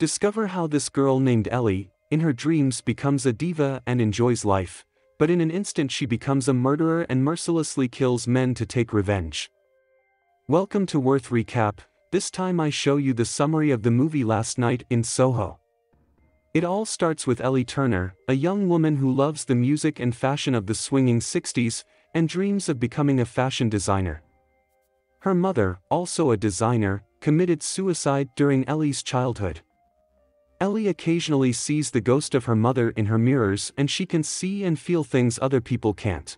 Discover how this girl named Ellie, in her dreams, becomes a diva and enjoys life, but in an instant she becomes a murderer and mercilessly kills men to take revenge. Welcome to Worth Recap. This time I show you the summary of the movie Last Night in Soho. It all starts with Ellie Turner, a young woman who loves the music and fashion of the swinging 60s, and dreams of becoming a fashion designer. Her mother, also a designer, committed suicide during Ellie's childhood. Ellie occasionally sees the ghost of her mother in her mirrors, and she can see and feel things other people can't.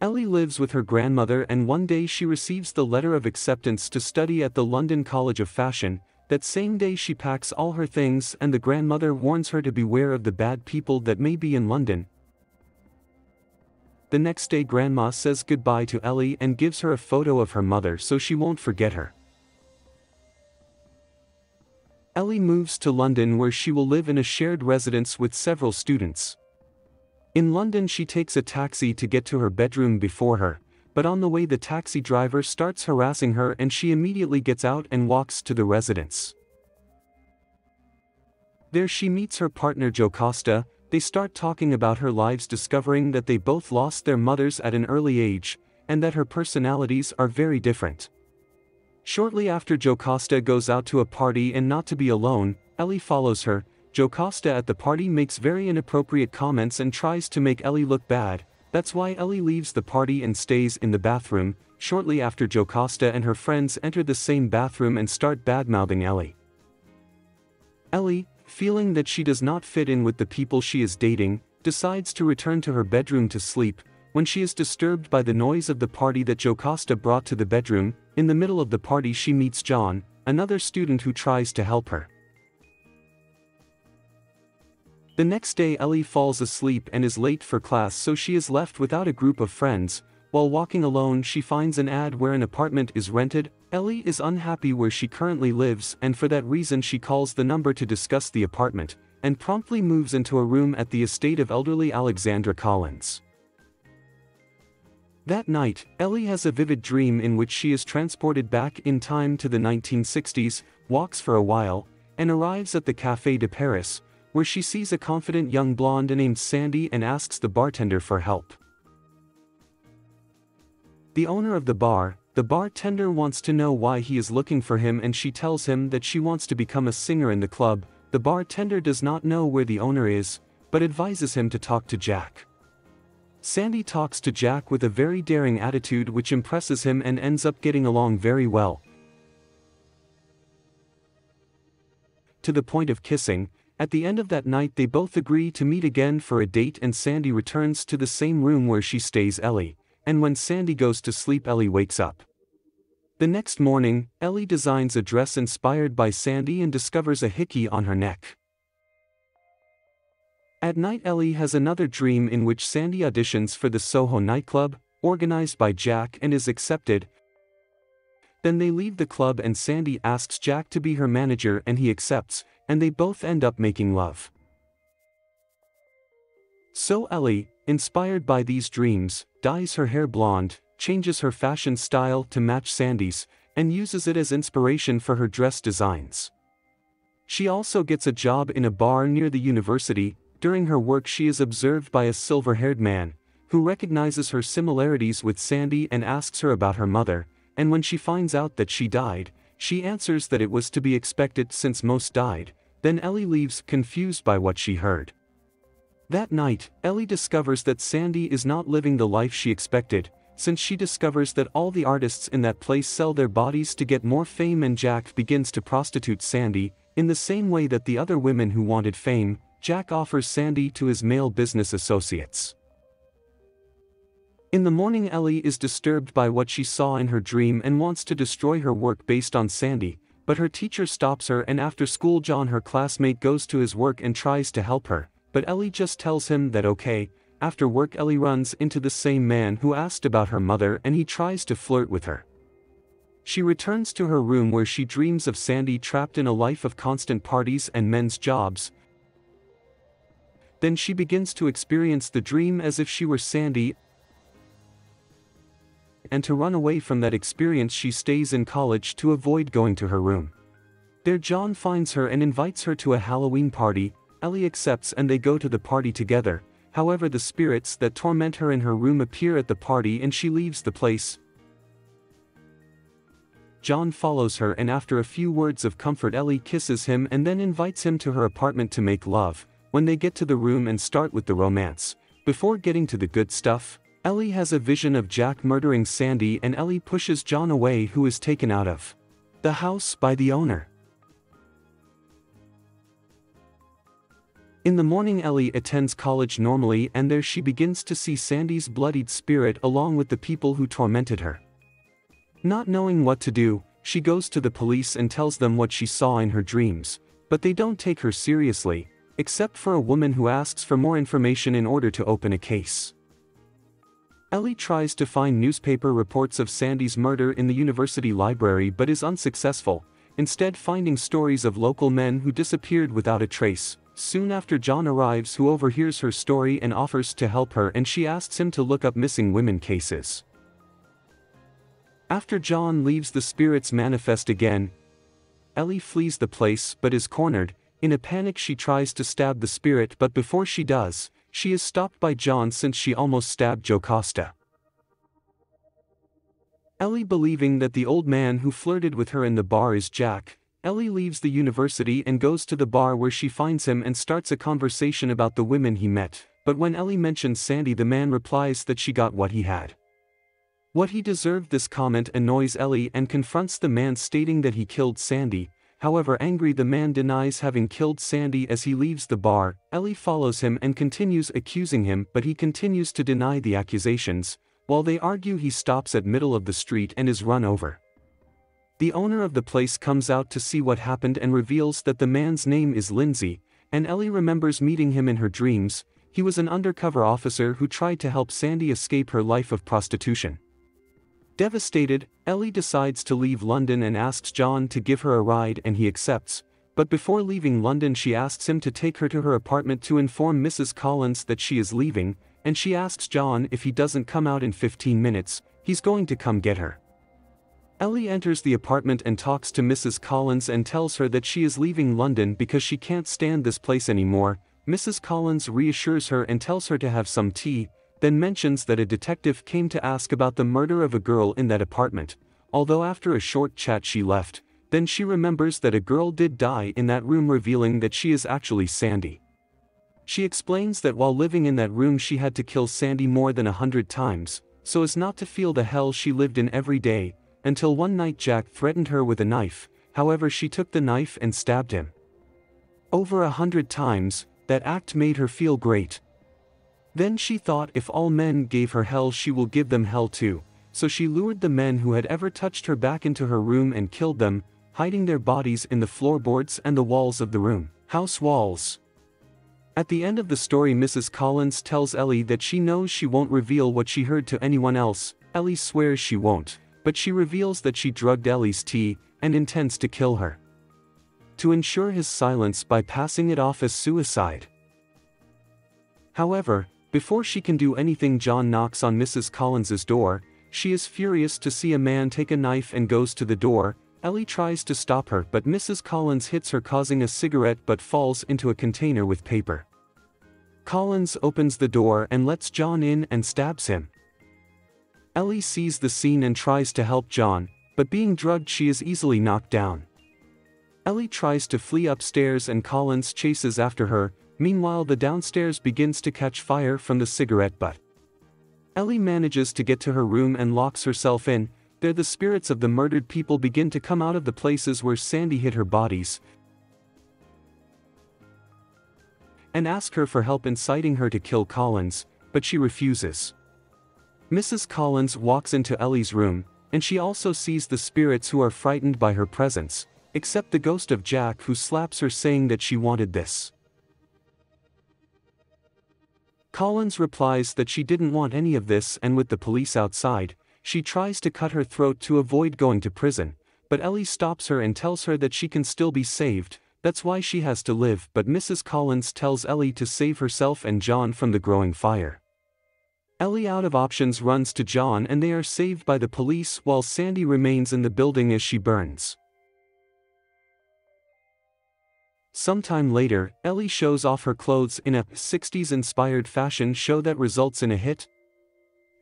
Ellie lives with her grandmother, and one day she receives the letter of acceptance to study at the London College of Fashion. That same day she packs all her things, and the grandmother warns her to beware of the bad people that may be in London. The next day Grandma says goodbye to Ellie and gives her a photo of her mother so she won't forget her. Ellie moves to London, where she will live in a shared residence with several students. In London she takes a taxi to get to her bedroom before her, but on the way the taxi driver starts harassing her and she immediately gets out and walks to the residence. There she meets her partner Jocasta. They start talking about her lives, discovering that they both lost their mothers at an early age, and that her personalities are very different. Shortly after, Jocasta goes out to a party, and not to be alone, Ellie follows her. Jocasta at the party makes very inappropriate comments and tries to make Ellie look bad. That's why Ellie leaves the party and stays in the bathroom. Shortly after, Jocasta and her friends enter the same bathroom and start badmouthing Ellie. Ellie, feeling that she does not fit in with the people she is dating, decides to return to her bedroom to sleep, when she is disturbed by the noise of the party that Jocasta brought to the bedroom. In the middle of the party she meets John, another student who tries to help her. The next day Ellie falls asleep and is late for class, so she is left without a group of friends. While walking alone she finds an ad where an apartment is rented. Ellie is unhappy where she currently lives, and for that reason she calls the number to discuss the apartment, and promptly moves into a room at the estate of elderly Alexandra Collins. That night, Ellie has a vivid dream in which she is transported back in time to the 1960s, walks for a while, and arrives at the Café de Paris, where she sees a confident young blonde named Sandy and asks the bartender for help. The owner of the bartender wants to know why he is looking for him, and she tells him that she wants to become a singer in the club. The bartender does not know where the owner is, but advises him to talk to Jack. Sandy talks to Jack with a very daring attitude, which impresses him, and ends up getting along very well, to the point of kissing. At the end of that night they both agree to meet again for a date, and Sandy returns to the same room where she stays Ellie. And when Sandy goes to sleep, Ellie wakes up. The next morning, Ellie designs a dress inspired by Sandy and discovers a hickey on her neck. At night Ellie has another dream in which Sandy auditions for the Soho nightclub, organized by Jack, and is accepted. Then they leave the club and Sandy asks Jack to be her manager, and he accepts, and they both end up making love. So Ellie, inspired by these dreams, dyes her hair blonde, changes her fashion style to match Sandy's, and uses it as inspiration for her dress designs. She also gets a job in a bar near the university. During her work she is observed by a silver-haired man, who recognizes her similarities with Sandy and asks her about her mother, and when she finds out that she died, she answers that it was to be expected since most died. Then Ellie leaves, confused by what she heard. That night, Ellie discovers that Sandy is not living the life she expected, since she discovers that all the artists in that place sell their bodies to get more fame, and Jack begins to prostitute Sandy, in the same way that the other women who wanted fame. Jack offers Sandy to his male business associates. In the morning Ellie is disturbed by what she saw in her dream and wants to destroy her work based on Sandy, but her teacher stops her, and after school John, her classmate, goes to his work and tries to help her. But Ellie just tells him that okay. After work Ellie runs into the same man who asked about her mother, and he tries to flirt with her. She returns to her room where she dreams of Sandy trapped in a life of constant parties and men's jobs. Then she begins to experience the dream as if she were Sandy, and to run away from that experience she stays in college to avoid going to her room. There John finds her and invites her to a Halloween party. Ellie accepts and they go to the party together. However, the spirits that torment her in her room appear at the party and she leaves the place. John follows her and after a few words of comfort Ellie kisses him and then invites him to her apartment to make love. When they get to the room and start with the romance. Before getting to the good stuff, Ellie has a vision of Jack murdering Sandy and Ellie pushes John away, who is taken out of the house by the owner. In the morning, Ellie attends college normally and there she begins to see Sandy's bloodied spirit along with the people who tormented her. Not knowing what to do, she goes to the police and tells them what she saw in her dreams, but they don't take her seriously, except for a woman who asks for more information in order to open a case. Ellie tries to find newspaper reports of Sandy's murder in the university library but is unsuccessful, instead finding stories of local men who disappeared without a trace. Soon after, John arrives, who overhears her story and offers to help her, and she asks him to look up missing women cases. After John leaves, the spirits manifest again. Ellie flees the place but is cornered. In a panic she tries to stab the spirit, but before she does, she is stopped by John since she almost stabbed Jocasta. Ellie, believing that the old man who flirted with her in the bar is Jack, Ellie leaves the university and goes to the bar where she finds him and starts a conversation about the women he met, but when Ellie mentions Sandy, the man replies that she got what he had. What he deserved. This comment annoys Ellie and confronts the man, stating that he killed Sandy. However angry, the man denies having killed Sandy as he leaves the bar. Ellie follows him and continues accusing him, but he continues to deny the accusations. While they argue, he stops at middle of the street and is run over. The owner of the place comes out to see what happened and reveals that the man's name is Lindsay, and Ellie remembers meeting him in her dreams. He was an undercover officer who tried to help Sandy escape her life of prostitution. Devastated, Ellie decides to leave London and asks John to give her a ride, and he accepts, but before leaving London she asks him to take her to her apartment to inform Mrs. Collins that she is leaving, and she asks John if he doesn't come out in 15 minutes, he's going to come get her. Ellie enters the apartment and talks to Mrs. Collins and tells her that she is leaving London because she can't stand this place anymore. Mrs. Collins reassures her and tells her to have some tea, then mentions that a detective came to ask about the murder of a girl in that apartment, although after a short chat she left. Then she remembers that a girl did die in that room, revealing that she is actually Sandy. She explains that while living in that room she had to kill Sandy more than 100 times, so as not to feel the hell she lived in every day, until one night Jack threatened her with a knife. However, she took the knife and stabbed him. Over 100 times, that act made her feel great. Then she thought if all men gave her hell she will give them hell too, so she lured the men who had ever touched her back into her room and killed them, hiding their bodies in the floorboards and the walls of the room. House walls. At the end of the story, Mrs. Collins tells Ellie that she knows she won't reveal what she heard to anyone else. Ellie swears she won't, but she reveals that she drugged Ellie's tea and intends to kill her to ensure his silence by passing it off as suicide. However, before she can do anything, John knocks on Mrs. Collins's door. She is furious to see a man take a knife and goes to the door. Ellie tries to stop her, but Mrs. Collins hits her, causing a cigarette but falls into a container with paper. Collins opens the door and lets John in and stabs him. Ellie sees the scene and tries to help John, but being drugged she is easily knocked down. Ellie tries to flee upstairs and Collins chases after her. Meanwhile, the downstairs begins to catch fire from the cigarette butt. Ellie manages to get to her room and locks herself in. There the spirits of the murdered people begin to come out of the places where Sandy hid her bodies and ask her for help, inciting her to kill Collins, but she refuses. Mrs. Collins walks into Ellie's room, and she also sees the spirits who are frightened by her presence, except the ghost of Jack, who slaps her, saying that she wanted this. Collins replies that she didn't want any of this, and with the police outside, she tries to cut her throat to avoid going to prison, but Ellie stops her and tells her that she can still be saved, that's why she has to live. But Mrs. Collins tells Ellie to save herself and John from the growing fire. Ellie, out of options, runs to John and they are saved by the police, while Sandy remains in the building as she burns. Sometime later, Ellie shows off her clothes in a 60s-inspired fashion show that results in a hit.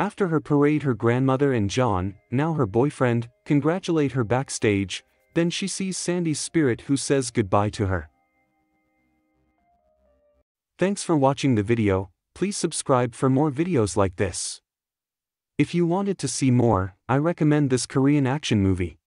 After her parade, her grandmother and John, now her boyfriend, congratulate her backstage. Then she sees Sandy's spirit, who says goodbye to her. Thanks for watching the video. Please subscribe for more videos like this. If you wanted to see more, I recommend this Korean action movie.